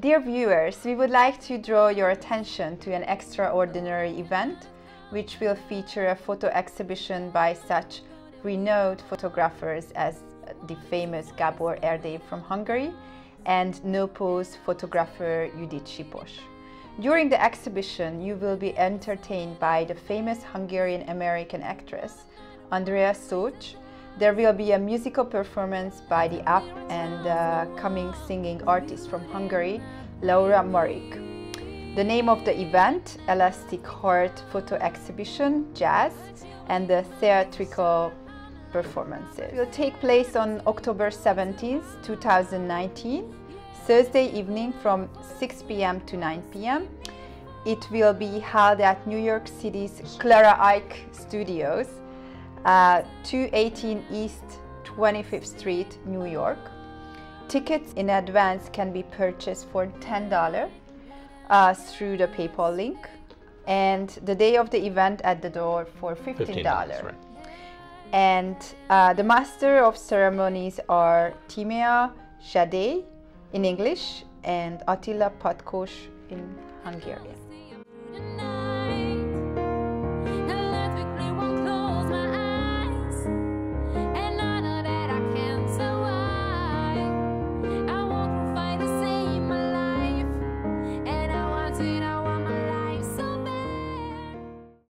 Dear viewers, we would like to draw your attention to an extraordinary event which will feature a photo exhibition by such renowned photographers as the famous Gábor Erdély from Hungary and no-pose photographer Judit Sipos. During the exhibition, you will be entertained by the famous Hungarian-American actress Andrea Szócs. There will be a musical performance by the up and coming singing artist from Hungary, Laura Marik. The name of the event, Elastic Heart Photo Exhibition, Jazz, and the theatrical performances. It will take place on October 17th, 2019, Thursday evening from 6 p.m. to 9 p.m. It will be held at New York City's Clara Aich Studios, 218 East 25th Street, New York. Tickets in advance can be purchased for $10 through the PayPal link, and the day of the event at the door for $15. Right. And the master of ceremonies are Timea Šadej in English and Attila Patkos in Hungarian.